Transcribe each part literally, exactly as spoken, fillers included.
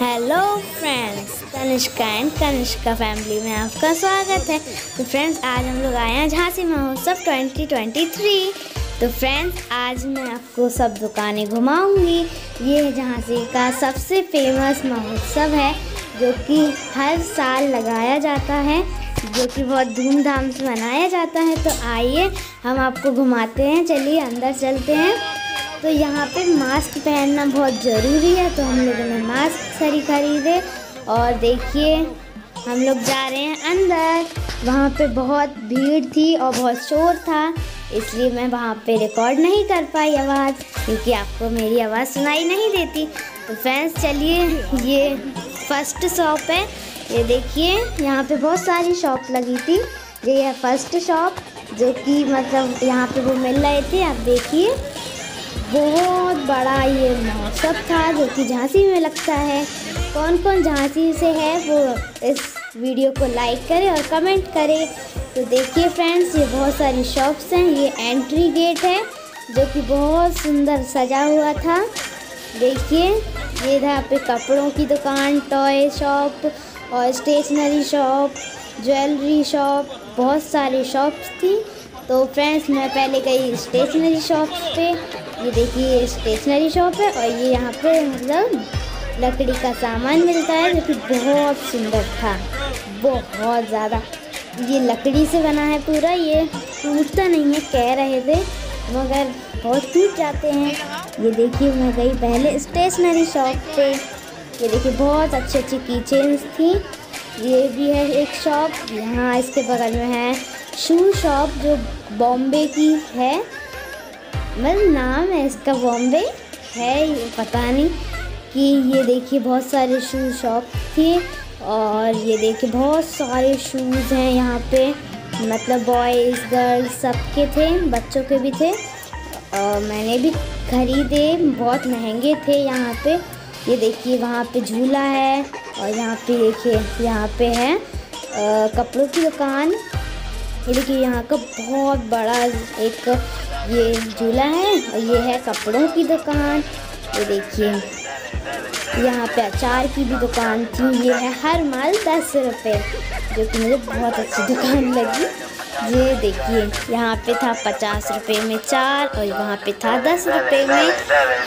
Hello friends, Tanishka and Kanishka family में आपका स्वागत है। तो फ्रेंड्स, आज हम लोग आए हैं झांसी महोत्सव ट्वेंटी ट्वेंटी थ्री। तो फ्रेंड्स, आज मैं आपको सब दुकानें घुमाऊंगी। ये झांसी का सबसे फेमस महोत्सव है जो कि हर साल लगाया जाता है, जो कि बहुत धूमधाम से मनाया जाता है। तो आइए हम आपको घुमाते हैं, चलिए अंदर चलते हैं। तो यहाँ पे मास्क पहनना बहुत ज़रूरी है, तो हम लोगों ने मास्क सारी खरीदे। और देखिए हम लोग जा रहे हैं अंदर। वहाँ पे बहुत भीड़ थी और बहुत शोर था, इसलिए मैं वहाँ पे रिकॉर्ड नहीं कर पाई आवाज़, क्योंकि आपको मेरी आवाज़ सुनाई नहीं देती। तो फ्रेंड्स, चलिए ये फर्स्ट शॉप है। ये देखिए यहाँ पे बहुत सारी शॉप लगी थी। ये है फर्स्ट शॉप जो कि मतलब यहाँ पे वो मिल रहे थे। आप देखिए बहुत बड़ा ये महोत्सव था जो कि झांसी में लगता है। कौन कौन झांसी से है वो इस वीडियो को लाइक करें और कमेंट करें। तो देखिए फ्रेंड्स, ये बहुत सारी शॉप्स हैं। ये एंट्री गेट है जो कि बहुत सुंदर सजा हुआ था। देखिए ये यहाँ पे कपड़ों की दुकान, टॉय शॉप और स्टेशनरी शॉप, ज्वेलरी शॉप, बहुत सारी शॉप्स थी। तो फ्रेंड्स, मैं पहले गई स्टेशनरी शॉप पे। ये देखिए स्टेशनरी शॉप है और ये यहाँ पे मतलब लकड़ी का सामान मिलता है जो कि बहुत सुंदर था, बहुत ज़्यादा। ये लकड़ी से बना है पूरा, ये टूटता नहीं है, कह रहे थे मगर बहुत टूट जाते हैं। ये देखिए मैं गई पहले स्टेशनरी शॉप पे। ये देखिए बहुत अच्छी अच्छी की चेन्स थी। ये भी है एक शॉप, यहाँ इसके बगल में है शू शॉप जो बॉम्बे की है, मतलब नाम है इसका बॉम्बे है, ये पता नहीं कि। ये देखिए बहुत सारे शू शॉप थे और ये देखिए बहुत सारे शूज़ हैं यहाँ पे, मतलब बॉयज़ गर्ल्स सब के थे, बच्चों के भी थे और मैंने भी खरीदे, बहुत महंगे थे यहाँ पे। ये देखिए वहाँ पे झूला है और यहाँ पे देखिए यहाँ पे है आ, कपड़ों की दुकान। ये देखिए यहाँ का बहुत बड़ा एक ये झूला है और ये है कपड़ों की दुकान। ये देखिए यहाँ पे अचार की भी दुकान थी। ये है हर माल दस रुपये जो कि मुझे बहुत अच्छी दुकान लगी। ये देखिए यहाँ पे था पचास रुपये में चार और वहाँ पे था दस रुपये में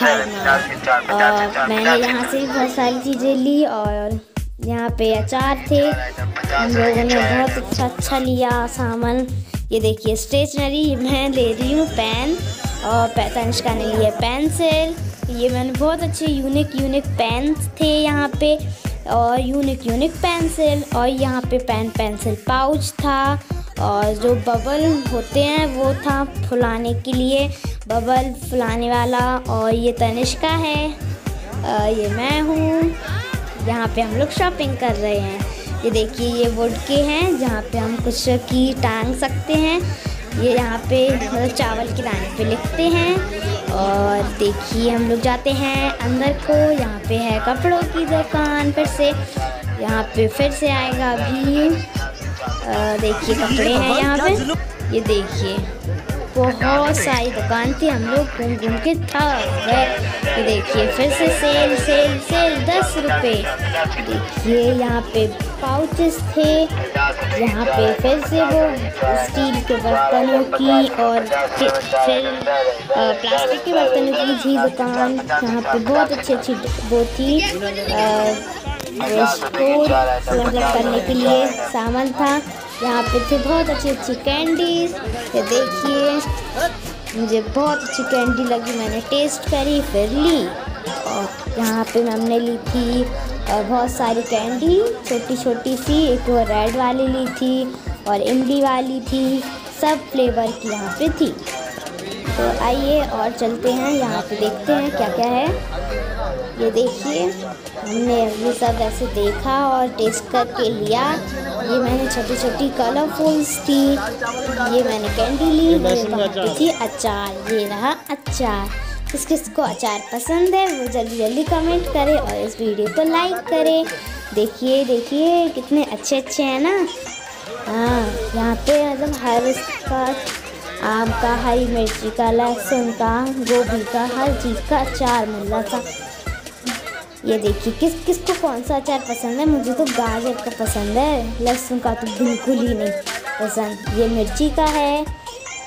हर माल। और मैंने यहाँ से बहुत सारी चीज़ें ली और यहाँ पे अचार थे। हम लोगों ने बहुत अच्छा अच्छा लिया सामान। ये देखिए स्टेशनरी, मैं ले रही हूँ पेन और तनिष्का ने लिया पेंसिल। ये मैंने बहुत अच्छे यूनिक यूनिक पेन थे यहाँ पे और यूनिक यूनिक पेंसिल। और यहाँ पे पेन पेंसिल पाउच था और जो बबल होते हैं वो था फुलाने के लिए, बबल फुलाने वाला। और ये तनिष्का है, आ, ये मैं हूँ। यहाँ पे हम लोग शॉपिंग कर रहे हैं। ये देखिए ये वुड के हैं जहाँ पे हम कुछ की टांग सकते हैं। ये यहाँ पे मतलब चावल की दाने पे लिखते हैं। और देखिए हम लोग जाते हैं अंदर को। यहाँ पे है कपड़ों की दुकान, फिर से यहाँ पे फिर से आएगा अभी। देखिए कपड़े हैं यहाँ पे। ये देखिए बहुत सारी दुकान थी, हम लोग घूम घूम के थक गए। ये देखिए फिर से सेल सेल सेल दस रुपये। देखिए यहाँ पे पाउचेस थे, यहाँ पे फिर से वो स्टील के बर्तनों की और फिर प्लास्टिक के बर्तनों की थी दुकान। यहाँ पे बहुत अच्छी अच्छी वो थी स्टोर मतलब करने के लिए सामान था। यहाँ पे थे बहुत अच्छी अच्छी कैंडीज। ये देखिए मुझे बहुत अच्छी कैंडी लगी, मैंने टेस्ट करी फिर ली। और यहाँ पे हमने ली थी बहुत सारी कैंडी छोटी छोटी सी, एक वो रेड वाली ली थी और इमली वाली थी, सब फ्लेवर की यहाँ पे थी। तो आइए और चलते हैं, यहाँ पे देखते हैं क्या क्या है। ये देखिए हमने ये सब ऐसे देखा और टेस्ट करके लिया। ये मैंने छोटी छोटी कलरफुल्स थी। ये मैंने कैंडी ली, ये थी अचार। ये रहा अचार, किस किस को अचार पसंद है वो जल्दी जल्दी कमेंट करें और इस वीडियो को लाइक करें। देखिए देखिए कितने अच्छे अच्छे हैं ना। हाँ, यहाँ पे मतलब हर इसका आम का, हरी मिर्ची का, लहसुन का, गोभी का, हर चीज़ का अचार मिल रहा था। ये देखिए किस किस को कौन सा अचार पसंद है। मुझे तो गाजर का पसंद है, लहसुन का तो बिल्कुल ही नहीं पसंद। ये मिर्ची का है।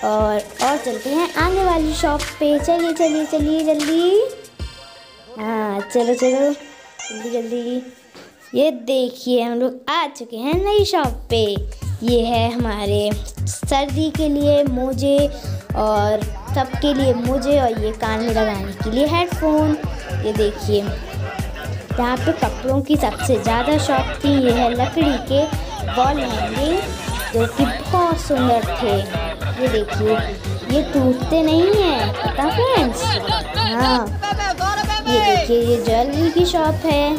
और और चलते हैं आने वाली शॉप पे। चलिए चलिए चलिए जल्दी, हाँ चलो चलो जल्दी जल्दी। ये देखिए हम लोग आ चुके हैं नई शॉप पे। ये है हमारे सर्दी के लिए मोजे और सबके लिए मोजे, और ये कान में लगाने के लिए हेडफोन। ये देखिए यहाँ पे कपड़ों की सबसे ज़्यादा शॉप थी। ये है लकड़ी के वॉल हैंगिंग जो कि बहुत सुंदर थे। ये देखिए ये टूटते नहीं हैं, पता फ्रेंड्स। हाँ ये देखिए ये ज्वेलरी की शॉप है,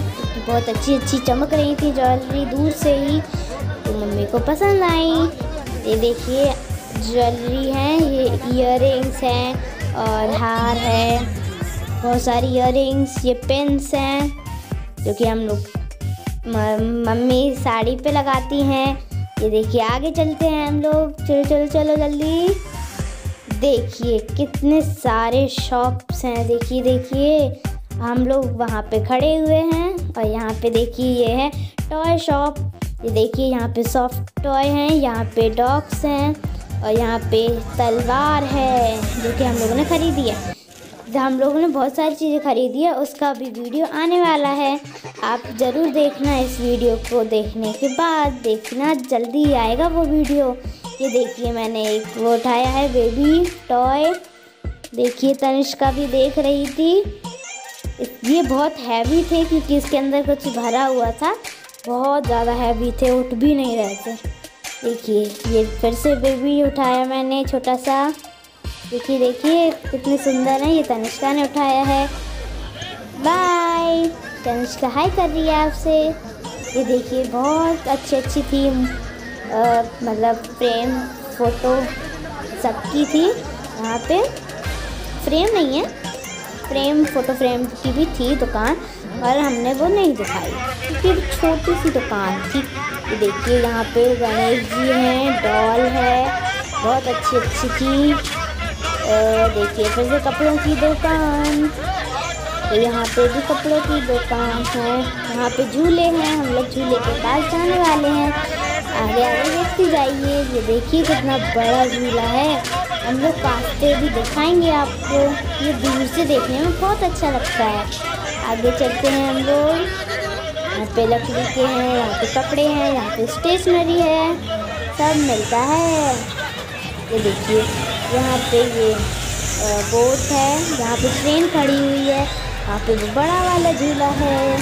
बहुत अच्छी अच्छी चमक रही थी ज्वेलरी दूर से ही, तो मम्मी को पसंद आई। ये देखिए ज्वेलरी हैं, ये इयररिंग्स हैं और हार है, बहुत सारी इयररिंग्स। ये पिन्स हैं जो कि हम लोग मम्मी साड़ी पे लगाती हैं। ये देखिए आगे चलते हैं हम लोग, चलो चलो चलो जल्दी। देखिए कितने सारे शॉप्स हैं, देखिए देखिए हम लोग वहाँ पे खड़े हुए हैं। और यहाँ पे देखिए ये है टॉय शॉप। ये देखिए यहाँ पे सॉफ्ट टॉय हैं, यहाँ पे डॉग्स हैं और यहाँ पे तलवार है जो कि हम लोगों ने खरीदी है। हम लोगों ने बहुत सारी चीज़ें खरीदी है, उसका भी वीडियो आने वाला है, आप ज़रूर देखना। इस वीडियो को देखने के बाद देखना, जल्दी आएगा वो वीडियो। ये देखिए मैंने एक वो उठाया है बेबी टॉय, देखिए तनिष्का भी देख रही थी। ये बहुत हैवी थे क्योंकि इसके अंदर कुछ भरा हुआ था, बहुत ज़्यादा हैवी थे, उठ भी नहीं रहे थे। देखिए ये फिर से बेबी उठाया मैंने छोटा सा, देखिए देखिए कितने सुंदर हैं। ये तनिष्का ने उठाया है, बाय तनिष्का, हाय कर रही है आपसे। ये देखिए बहुत अच्छी अच्छी थी, मतलब फ्रेम फोटो सबकी थी। यहाँ पे फ्रेम नहीं है, फ्रेम फोटो फ्रेम की भी थी दुकान और हमने वो नहीं दिखाई क्योंकि छोटी सी दुकान थी। ये देखिए यहाँ पे गणेश जी हैं, डॉल है, बहुत अच्छी अच्छी थी। देखिए फिर से कपड़ों की दुकान, तो यहाँ पे भी कपड़ों की दुकान है। यहाँ पे झूले हैं, हम लोग झूले के पास जाने वाले हैं, आगे आगे देखते जाइए। ये देखिए कितना बड़ा झूला है, हम लोग काटते भी दिखाएंगे आपको, ये दूर से देखने में बहुत अच्छा लगता है। आगे चलते हैं हम लोग, यहाँ पे लकड़ी के हैं, यहाँ पे कपड़े हैं, यहाँ पे स्टेशनरी है, सब मिलता है। ये देखिए यहाँ पे ये बोट है, यहाँ पे ट्रेन खड़ी हुई है, यहाँ पे वो बड़ा वाला झूला है।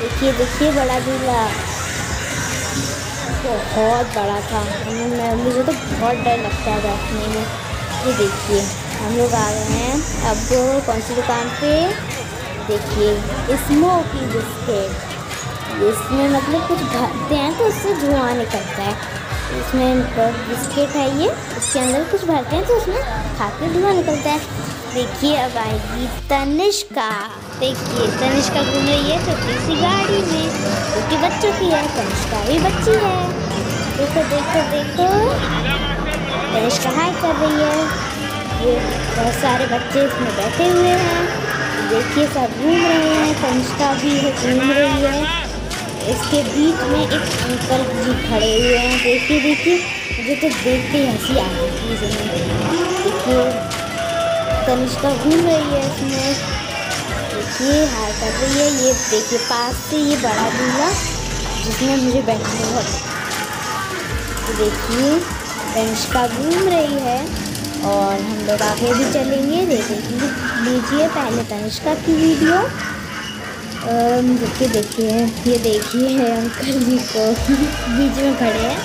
देखिए देखिए बड़ा झूला बहुत बड़ा था, मैं मुझे तो बहुत डर लगता है बैठने में। ये देखिए हम लोग आ गए हैं अब कौन सी दुकान पे, देखिए स्मोकी बिस्किट। इसमें मतलब कुछ भरते हैं तो उससे धुआं निकलता है, इसमें बिस्किट है ये, इसके अंदर कुछ भरते हैं तो उसमें खा के धुआं निकलता है। देखिए अब आएगी तनिष्का, देखिए तनिष्का घूम रही है छोटी सी गाड़ी में जो कि बच्चों की है, तनिष्का भी बच्ची है। देखो देखो देखो तनिष्का हाय कर रही है। ये बहुत सारे बच्चे इसमें बैठे हुए हैं, देखिए सब घूम रहे हैं, तनिष्का भी घूम रही है। इसके बीच में एक अंकल जी खड़े हुए हैं, देखिए देखिए मुझे तो देखते ही हंसी आ रही थी। देखिए तनिष्का घूम रही है इसमें, देखिए हार कर रही है। ये देखिए पास से ये बड़ा झूला जिसमें मुझे बैठने बहुत, देखिए तनिष्का घूम रही है और हम लोग आगे भी चलेंगे। देखिए लीजिए पहले तनिष्का की वीडियो, देखिए देखिए ये देखिए है अंकल जी को बीच में खड़े हैं,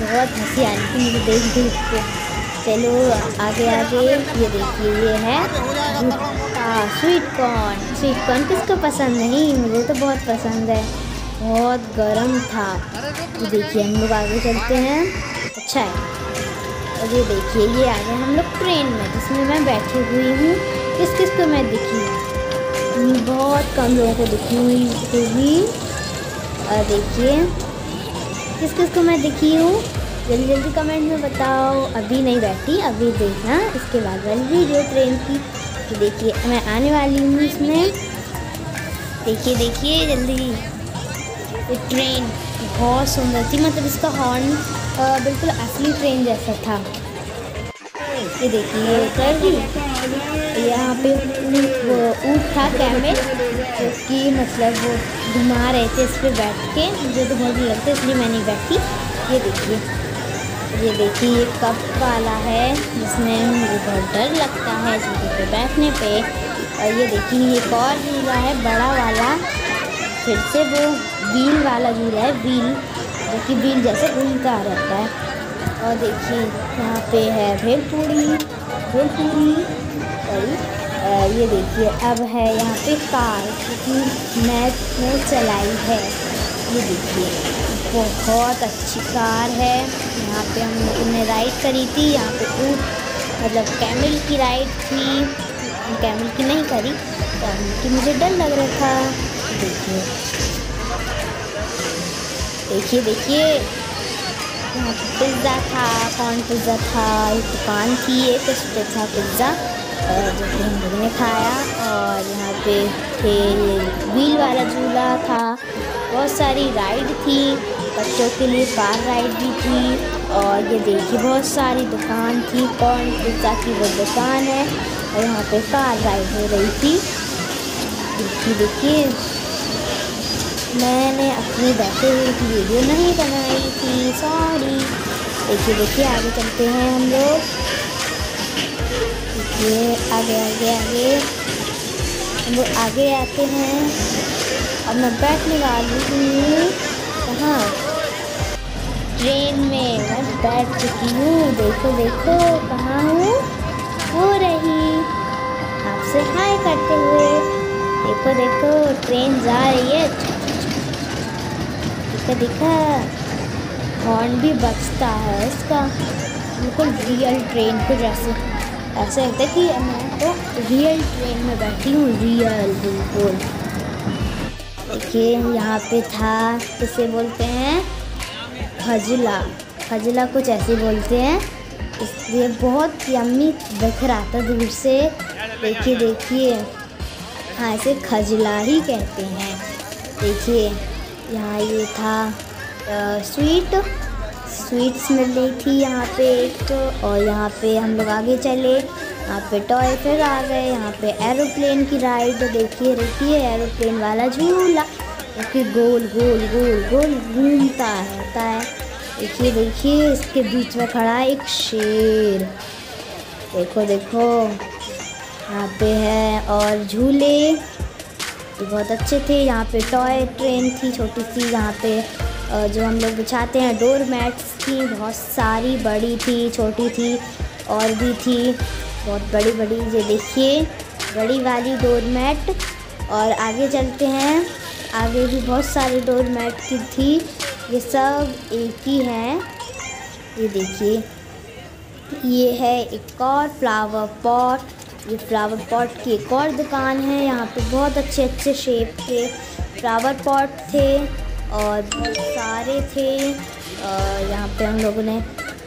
बहुत हंसी आ रही थी मुझे देख देख के। चलो आगे आगे, ये देखिए ये है स्वीट कॉर्न। स्वीट कॉर्न किसको पसंद नहीं, मुझे तो बहुत पसंद है, बहुत गर्म था। ये देखिए हम लोग आगे चलते हैं, अच्छा है। और ये देखिए ये आ गए हम लोग ट्रेन में जिसमें मैं बैठी हुई हूँ। किस किस को मैं दिखी, बहुत कम लोगों को दिखी हुई होगी। और देखिए किस किस को मैं दिखी हूँ, जल्दी जल्दी कमेंट में बताओ। अभी नहीं बैठी, अभी देखना इसके बाद वाली वीडियो ट्रेन की। देखिए मैं आने वाली हूँ इसमें। देखिए देखिए जल्दी। ये ट्रेन बहुत सुंदर थी, मतलब इसका हॉर्न बिल्कुल असली ट्रेन जैसा था। ये देखिए उतर गई। यहाँ पे वो ऊँट था कैमल, जो कि मतलब वो घुमा रहे थे इस पर बैठ के, मुझे तो बहुत लगता है इसलिए मैं नहीं बैठी। ये देखिए ये देखिए ये कप वाला है जिसमें मुझे बहुत डर लगता है झूले पे बैठने पे। और ये देखिए एक और झूला है बड़ा वाला, फिर से वो व्हील वाला झूला है, व्हील जो कि व्हील जैसे घूमता रहता है। और देखिए यहाँ पे है भेलपूरी भेलपूरी सॉरी। ये देखिए अब है यहाँ पे कार, क्योंकि मैच ने चलाई है। ये देखिए बहुत अच्छी कार है। यहाँ पे हम लोगों ने राइड करी थी, यहाँ पे ऊँट मतलब कैमल की राइड थी, कैमल की नहीं करी, कैमल की मुझे डर लग रहा था। देखिए देखिए देखिए यहाँ पे पिज़्ज़ा था, कौन पिज़्ज़ा था, एक दुकान थी ये कुछ था पिज़्ज़ा जो कि हम लोगों ने खाया। और यहाँ पे थे व्हील वाला झूला था, बहुत सारी राइड थी, बच्चों के लिए कार राइड भी थी। और ये देखिए बहुत सारी दुकान थी, कौन पिज़्ज़ा की वो दुकान है, और यहाँ पे कार राइड हो रही थी। देखिए देखिए मैंने अपनी बैठे हुए की वीडियो नहीं बनाई थी, सॉरी। देखिए देखिए आगे चलते हैं हम लोग। देखिए आगे आगे आगे हम लोग आगे आते हैं। अब मैं बैठने वाली हूँ कहाँ, ट्रेन में मैं बैठ चुकी हूँ। देखो देखो कहाँ हूँ, हो रही आपसे हाय करते हुए। देखो देखो ट्रेन जा रही है, देखा देखा हॉर्न भी बजता है इसका, बिल्कुल रियल ट्रेन को जैसे ऐसा लगता है कि मैं तो रियल ट्रेन में बैठी हूँ, रियल बिल्कुल। देखिए यहाँ पे था किसे बोलते हैं खजला, खजला कुछ ऐसे बोलते हैं, इसलिए बहुत यम्मी दिख रहा था दूर से। देखिए देखिए हाँ इसे खजला ही कहते हैं। देखिए यहाँ ये था आ, स्वीट स्वीट्स मिल रही थी यहाँ पे एक, और यहाँ पे हम लोग आगे चले, यहाँ पे टॉय फेयर आ गए, यहाँ पे एरोप्लेन की राइड देखिए रहती है, एरोप्लेन वाला झूला जो गोल गोल गोल गोल घूमता रहता है। देखिए देखिए इसके बीच में खड़ा है एक शेर, देखो देखो यहाँ पे है। और झूले ये बहुत अच्छे थे, यहाँ पे टॉय ट्रेन थी छोटी सी, यहाँ पे जो हम लोग बिछाते हैं डोर मैट्स थी बहुत सारी, बड़ी थी छोटी थी और भी थी बहुत बड़ी बड़ी। ये देखिए बड़ी वाली डोर मैट। और आगे चलते हैं, आगे भी बहुत सारी डोर मैट की थी, ये सब एक ही है। ये देखिए ये है एक और फ्लावर पॉट, ये फ्लावर पॉट की एक और दुकान है, यहाँ पे बहुत अच्छे अच्छे शेप के फ्लावर पॉट थे और बहुत सारे थे। और यहाँ पे हम लोगों ने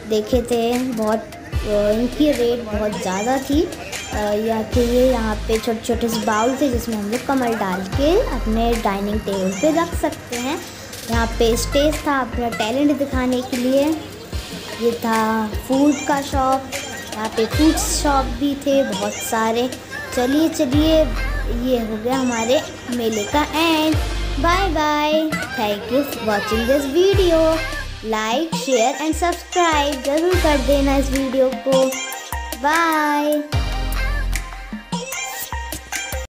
देखे थे, बहुत इनकी रेट बहुत ज़्यादा थी। या कि ये यहाँ पे छोटे छोटे से बाउल थे जिसमें हम लोग कमल डाल के अपने डाइनिंग टेबल पे रख सकते हैं। यहाँ पे स्टेज था अपना टैलेंट दिखाने के लिए। ये था फूड का शॉप, यहाँ पे फूड शॉप भी थे बहुत सारे। चलिए चलिए ये हो गया हमारे मेले का end. Bye bye, thank you for watching this video. Like share and subscribe जरूर कर देना इस वीडियो को। बाय।